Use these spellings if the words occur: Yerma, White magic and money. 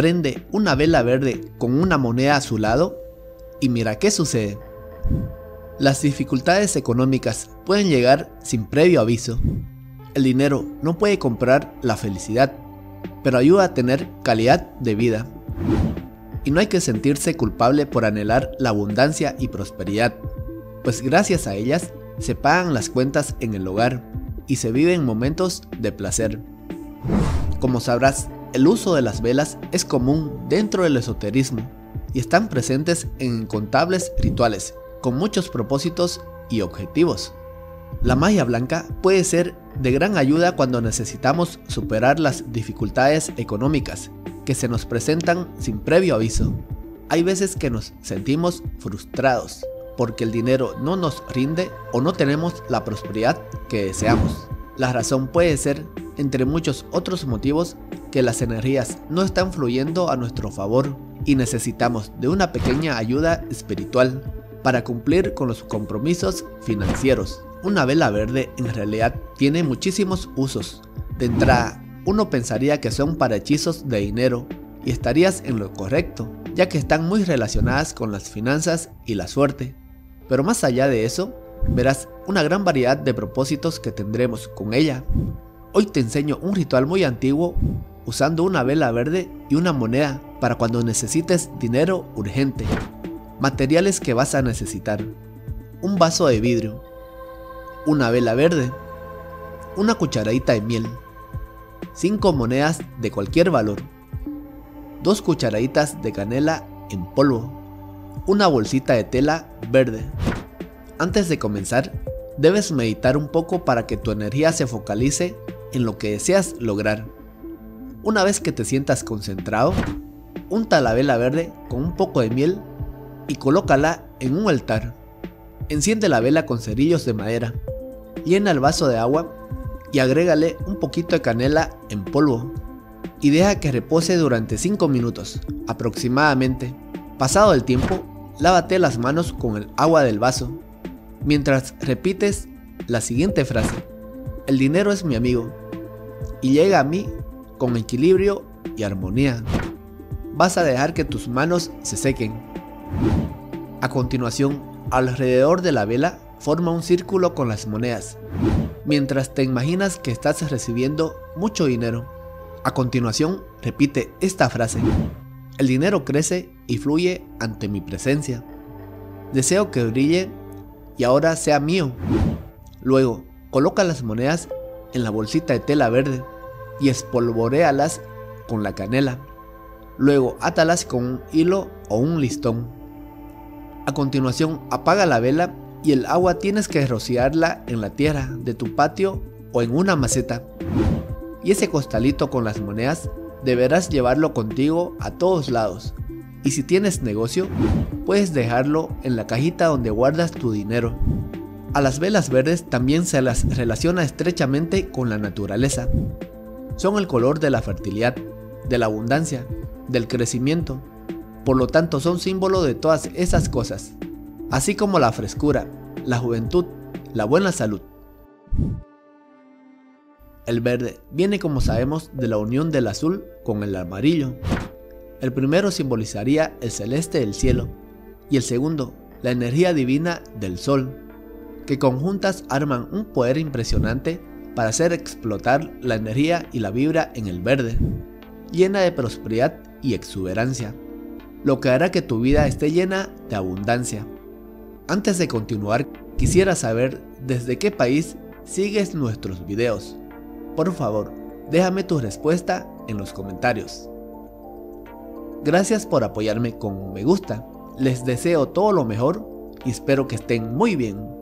prende una vela verde con una moneda a su lado y mira qué sucede. Las dificultades económicas pueden llegar sin previo aviso. El dinero no puede comprar la felicidad, pero ayuda a tener calidad de vida. Y no hay que sentirse culpable por anhelar la abundancia y prosperidad, pues gracias a ellas se pagan las cuentas en el hogar y se viven momentos de placer. Como sabrás, el uso de las velas es común dentro del esoterismo y están presentes en incontables rituales con muchos propósitos y objetivos. La magia blanca puede ser de gran ayuda cuando necesitamos superar las dificultades económicas que se nos presentan sin previo aviso. Hay veces que nos sentimos frustrados porque el dinero no nos rinde o no tenemos la prosperidad que deseamos. La razón puede ser, entre muchos otros motivos, que las energías no están fluyendo a nuestro favor y necesitamos de una pequeña ayuda espiritual para cumplir con los compromisos financieros. Una vela verde en realidad tiene muchísimos usos. De entrada, uno pensaría que son para hechizos de dinero y estarías en lo correcto, ya que están muy relacionadas con las finanzas y la suerte. Pero más allá de eso, verás una gran variedad de propósitos que tendremos con ella. Hoy te enseño un ritual muy antiguo usando una vela verde y una moneda para cuando necesites dinero urgente. Materiales que vas a necesitar: un vaso de vidrio, una vela verde, una cucharadita de miel, 5 monedas de cualquier valor, 2 cucharaditas de canela en polvo, una bolsita de tela verde. Antes de comenzar, debes meditar un poco para que tu energía se focalice en lo que deseas lograr. Una vez que te sientas concentrado, unta la vela verde con un poco de miel y colócala en un altar. Enciende la vela con cerillos de madera, llena el vaso de agua y agrégale un poquito de canela en polvo y deja que repose durante 5 minutos aproximadamente. Pasado el tiempo, lávate las manos con el agua del vaso mientras repites la siguiente frase: el dinero es mi amigo y llega a mí con equilibrio y armonía. Vas a dejar que tus manos se sequen. A continuación, alrededor de la vela forma un círculo con las monedas, mientras te imaginas que estás recibiendo mucho dinero. A continuación, repite esta frase: el dinero crece y fluye ante mi presencia. Deseo que brille y ahora sea mío. Luego, coloca las monedas en la bolsita de tela verde y espolvoréalas con la canela. Luego, átalas con un hilo o un listón. A continuación, apaga la vela y el agua tienes que rociarla en la tierra de tu patio o en una maceta. Y ese costalito con las monedas deberás llevarlo contigo a todos lados. Y si tienes negocio, puedes dejarlo en la cajita donde guardas tu dinero. A las velas verdes también se las relaciona estrechamente con la naturaleza. Son el color de la fertilidad, de la abundancia, del crecimiento. Por lo tanto, son símbolo de todas esas cosas, así como la frescura, la juventud, la buena salud. El verde viene, como sabemos, de la unión del azul con el amarillo. El primero simbolizaría el celeste del cielo y el segundo, la energía divina del sol, que conjuntas arman un poder impresionante para hacer explotar la energía y la vibra en el verde, llena de prosperidad y exuberancia, lo que hará que tu vida esté llena de abundancia. Antes de continuar, quisiera saber desde qué país sigues nuestros videos. Por favor, déjame tu respuesta en los comentarios. Gracias por apoyarme con un me gusta. Les deseo todo lo mejor y espero que estén muy bien.